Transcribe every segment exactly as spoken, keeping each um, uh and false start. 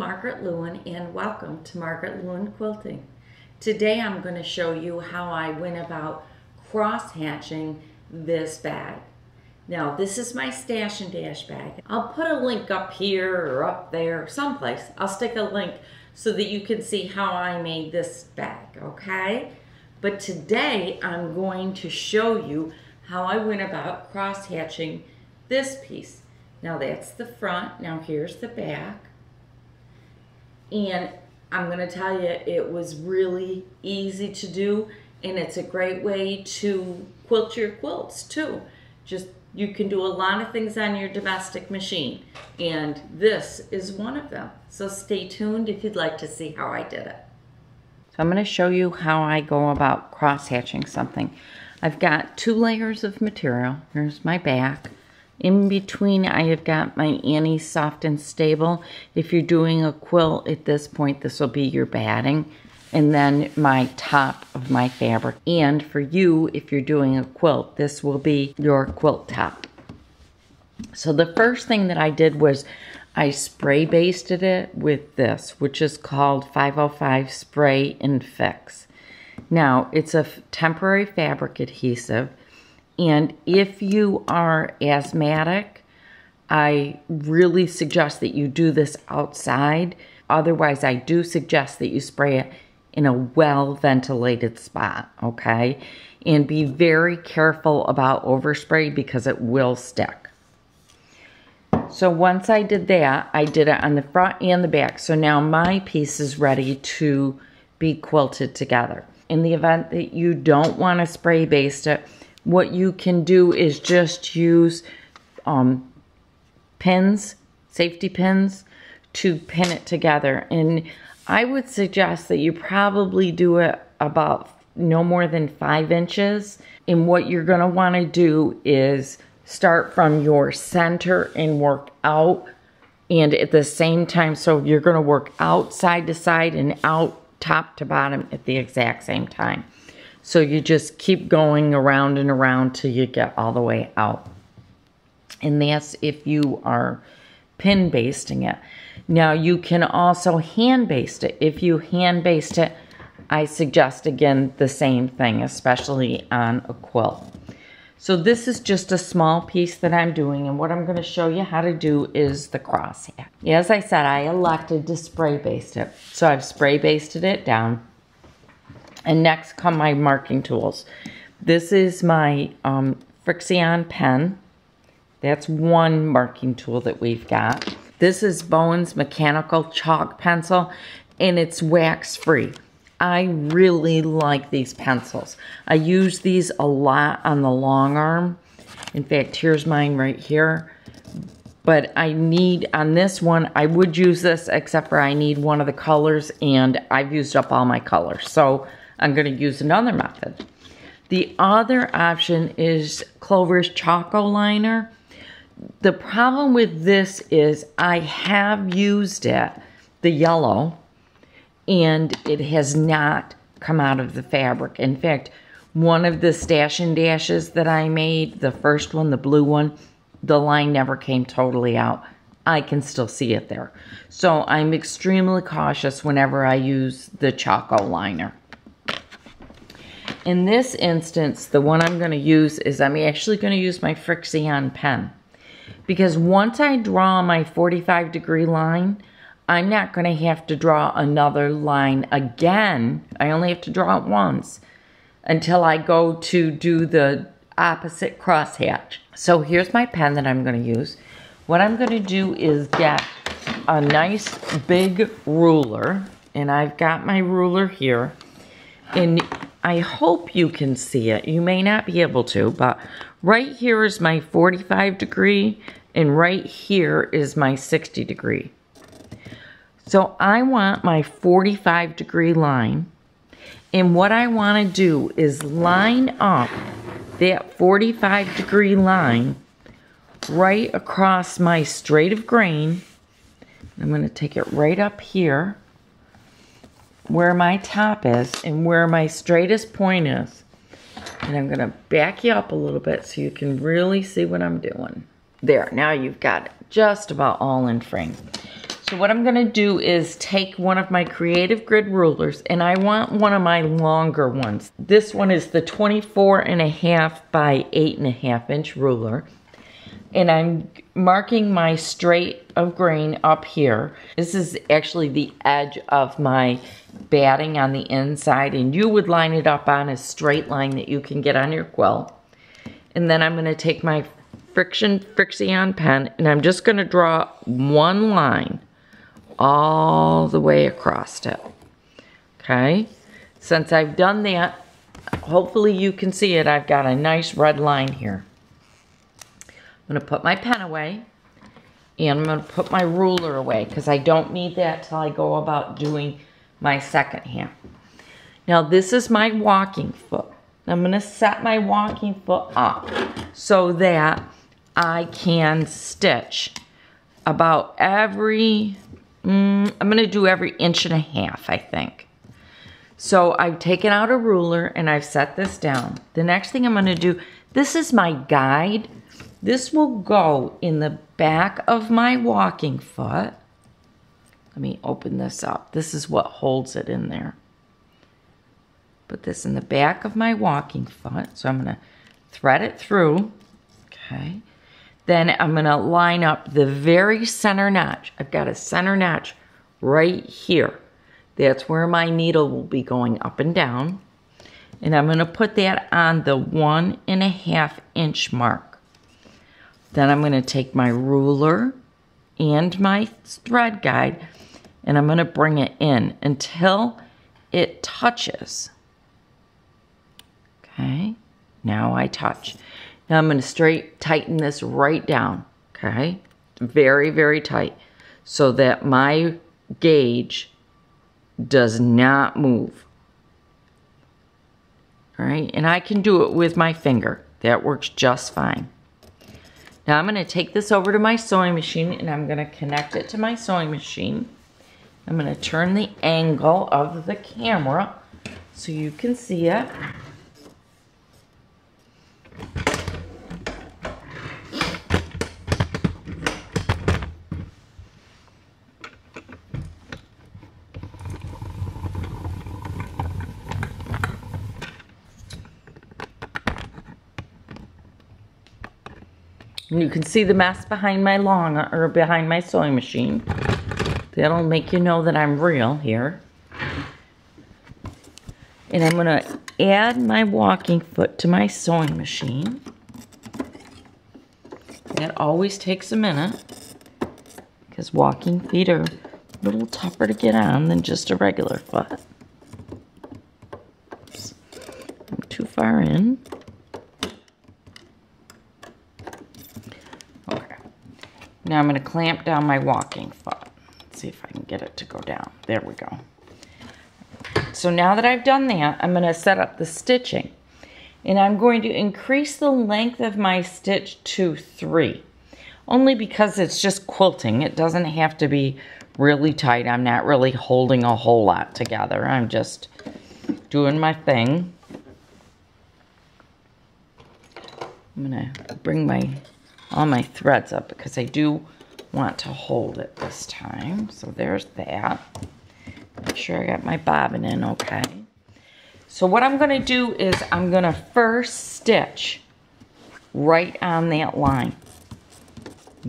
I'm Margaret Leuwen and welcome to Margaret Leuwen Quilting. Today I'm going to show you how I went about cross hatching this bag. Now this is my stash and dash bag. I'll put a link up here or up there someplace. I'll stick a link so that you can see how I made this bag, okay? But today I'm going to show you how I went about cross hatching this piece. Now that's the front, now here's the back. And I'm gonna tell you, it was really easy to do, and it's a great way to quilt your quilts too. Just, you can do a lot of things on your domestic machine, and this is one of them. So stay tuned if you'd like to see how I did it. So I'm gonna show you how I go about cross hatching something. I've got two layers of material. Here's my back. In between, I have got my Annie Soft and Stable. If you're doing a quilt at this point, this will be your batting. And then my top of my fabric. And for you, if you're doing a quilt, this will be your quilt top. So the first thing that I did was I spray basted it with this, which is called five oh five Spray and Fix. Now, it's a temporary fabric adhesive. And if you are asthmatic, I really suggest that you do this outside. Otherwise, I do suggest that you spray it in a well-ventilated spot, okay? And be very careful about overspray because it will stick. So once I did that, I did it on the front and the back. So now my piece is ready to be quilted together. In the event that you don't want to spray baste it, what you can do is just use um, pins, safety pins, to pin it together. And I would suggest that you probably do it about no more than five inches. And what you're going to want to do is start from your center and work out. And at the same time, so you're going to work out side to side and out top to bottom at the exact same time. So you just keep going around and around till you get all the way out. And that's if you are pin basting it. Now you can also hand baste it. If you hand baste it, I suggest again the same thing, especially on a quilt. So this is just a small piece that I'm doing, and what I'm going to show you how to do is the cross hatch. As I said, I elected to spray baste it. So I've spray basted it down. And next come my marking tools. This is my um, Frixion pen. That's one marking tool that we've got. This is Bowen's Mechanical Chalk Pencil, and it's wax-free. I really like these pencils. I use these a lot on the long arm. In fact, here's mine right here. But I need, on this one, I would use this except for I need one of the colors, and I've used up all my colors. So I'm going to use another method. The other option is Clover's Chaco Liner. The problem with this is I have used it, the yellow, and it has not come out of the fabric. In fact, one of the stash and dashes that I made, the first one, the blue one, the line never came totally out. I can still see it there. So I'm extremely cautious whenever I use the Chaco Liner. In this instance, the one I'm going to use is I'm actually going to use my Frixion pen. Because once I draw my forty-five degree line, I'm not going to have to draw another line again. I only have to draw it once until I go to do the opposite crosshatch. So here's my pen that I'm going to use. What I'm going to do is get a nice big ruler. And I've got my ruler here. And I hope you can see it. You may not be able to, but right here is my forty-five degree and right here is my sixty degree. So I want my forty-five degree line. And what I want to do is line up that forty-five degree line right across my straight of grain. I'm going to take it right up here, where my top is and where my straightest point is. And I'm going to back you up a little bit so you can really see what I'm doing. There, now you've got it just about all in frame. So what I'm gonna do is take one of my Creative Grid rulers, and I want one of my longer ones. This one is the twenty-four and a half by eight and a half inch ruler. And I'm marking my straight of grain up here. This is actually the edge of my batting on the inside, and you would line it up on a straight line that you can get on your quilt. And then I'm gonna take my Frixion Frixion pen, and I'm just gonna draw one line all the way across it, okay? Since I've done that, hopefully you can see it. I've got a nice red line here. I'm gonna put my pen away, and I'm gonna put my ruler away because I don't need that till I go about doing my second half. Now this is my walking foot. I'm gonna set my walking foot up so that I can stitch about every, mm, I'm gonna do every inch and a half, I think. So I've taken out a ruler and I've set this down. The next thing I'm gonna do, this is my guide. This will go in the back of my walking foot. Let me open this up. This is what holds it in there. Put this in the back of my walking foot. So I'm going to thread it through. Okay. Then I'm going to line up the very center notch. I've got a center notch right here. That's where my needle will be going up and down. And I'm going to put that on the one and a half inch mark. Then I'm going to take my ruler and my thread guide, and I'm going to bring it in until it touches. Okay, now I touch. Now I'm going to straight tighten this right down, okay? Very, very tight, so that my gauge does not move. All right, and I can do it with my finger. That works just fine. Now I'm going to take this over to my sewing machine, and I'm going to connect it to my sewing machine. I'm going to turn the angle of the camera so you can see it. And you can see the mess behind my long, or behind my sewing machine. That'll make you know that I'm real here. And I'm gonna add my walking foot to my sewing machine. That always takes a minute, because walking feet are a little tougher to get on than just a regular foot. Oops. I'm too far in. Now I'm going to clamp down my walking foot. Let's see if I can get it to go down. There we go. So now that I've done that, I'm going to set up the stitching. And I'm going to increase the length of my stitch to three. Only because it's just quilting. It doesn't have to be really tight. I'm not really holding a whole lot together. I'm just doing my thing. I'm going to bring my... all my threads up because I do want to hold it this time. So there's that. Make sure I got my bobbin in okay. So what I'm going to do is I'm going to first stitch right on that line.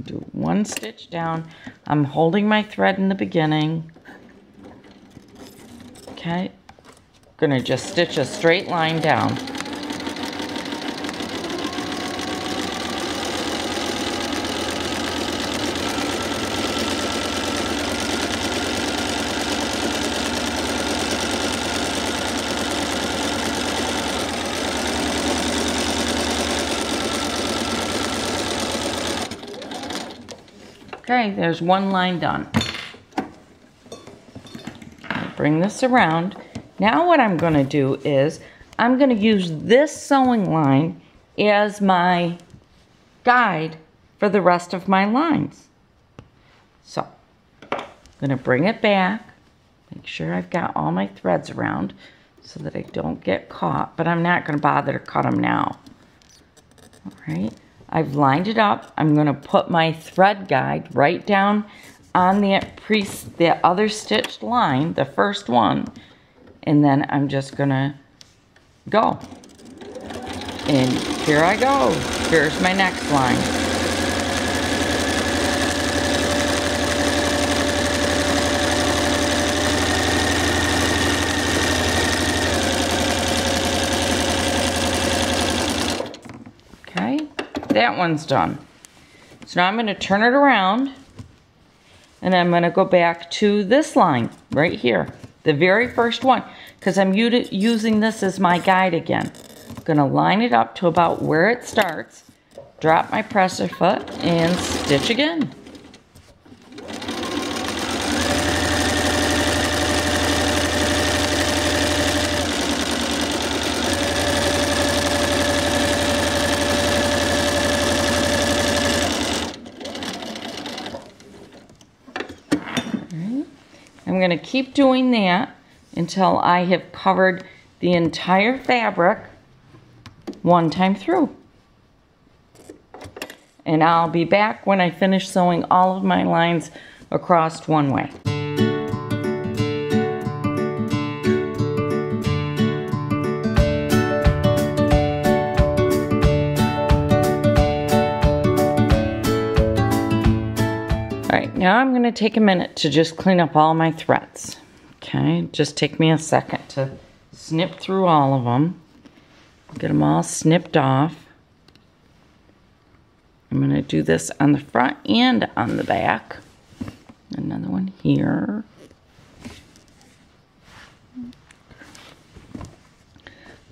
Do one stitch down. I'm holding my thread in the beginning. Okay. I'm going to just stitch a straight line down. Okay, there's one line done. Bring this around. Now what I'm going to do is I'm going to use this sewing line as my guide for the rest of my lines. So I'm going to bring it back. Make sure I've got all my threads around so that I don't get caught, but I'm not going to bother to cut them now. All right. I've lined it up. I'm going to put my thread guide right down on the, pre the other stitched line, the first one, and then I'm just gonna go. And here I go. Here's my next line. That one's done. So now I'm going to turn it around and I'm going to go back to this line right here, the very first one, because I'm using this as my guide again. I'm going to line it up to about where it starts, drop my presser foot, and stitch again. I'm going to keep doing that until I have covered the entire fabric one time through. And I'll be back when I finish sewing all of my lines across one way. Now I'm going to take a minute to just clean up all my threads. Okay, just take me a second to snip through all of them. Get them all snipped off. I'm going to do this on the front and on the back. Another one here.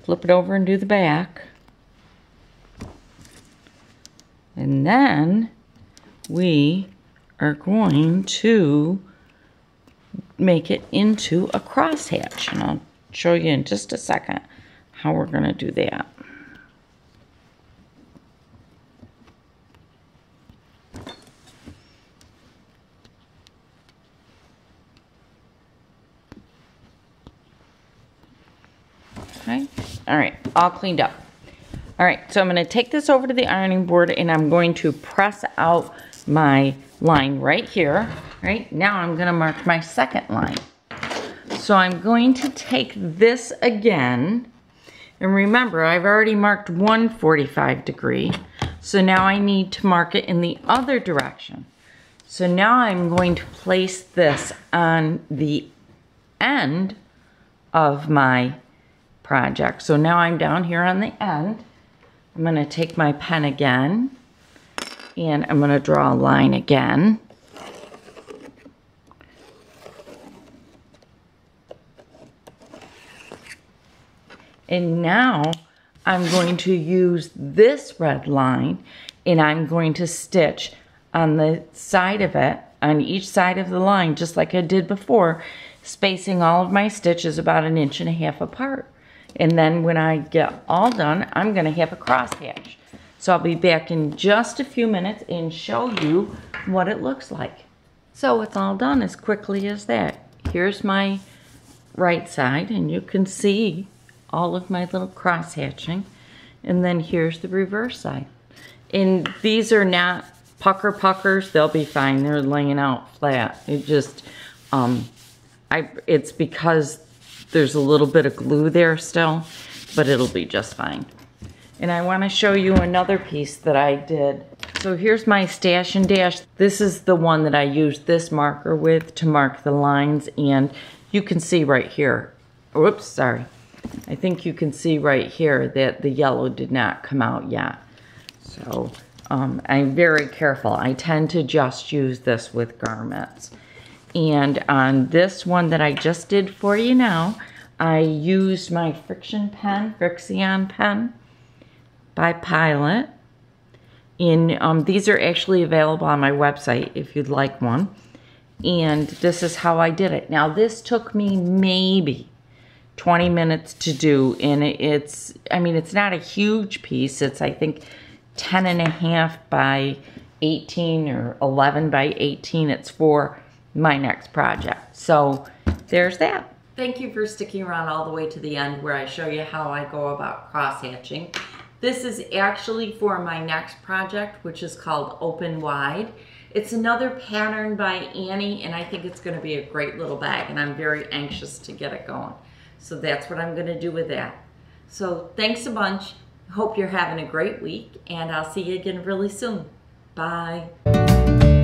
Flip it over and do the back. And then we are going to make it into a crosshatch, and I'll show you in just a second how we're going to do that. Okay, all right, all cleaned up. All right, so I'm going to take this over to the ironing board and I'm going to press out my line right here. Right now I'm going to mark my second line. So I'm going to take this again, and remember I've already marked one forty-five degree, so now I need to mark it in the other direction. So now I'm going to place this on the end of my project. So now I'm down here on the end. I'm going to take my pen again and I'm going to draw a line again. And now I'm going to use this red line and I'm going to stitch on the side of it, on each side of the line, just like I did before, spacing all of my stitches about an inch and a half apart. And then when I get all done, I'm going to have a crosshatch. So I'll be back in just a few minutes and show you what it looks like. So it's all done as quickly as that. Here's my right side and you can see all of my little cross hatching. And then here's the reverse side. And these are not pucker puckers, they'll be fine. They're laying out flat. It just, um, I, it's because there's a little bit of glue there still, but it'll be just fine. And I want to show you another piece that I did. So here's my stash and dash. This is the one that I used this marker with to mark the lines, and you can see right here. Oops, sorry. I think you can see right here that the yellow did not come out yet. So um, I'm very careful. I tend to just use this with garments. And on this one that I just did for you now, I used my Frixion pen, Frixion pen. by Pilot, and um, these are actually available on my website if you'd like one, and this is how I did it. Now this took me maybe twenty minutes to do, and it's, I mean, it's not a huge piece. It's, I think, ten and a half by eighteen or eleven by eighteen. It's for my next project, so there's that. Thank you for sticking around all the way to the end where I show you how I go about cross hatching. This is actually for my next project, which is called Open Wide. It's another pattern by Annie, and I think it's going to be a great little bag, and I'm very anxious to get it going. So that's what I'm going to do with that. So thanks a bunch. Hope you're having a great week, and I'll see you again really soon. Bye.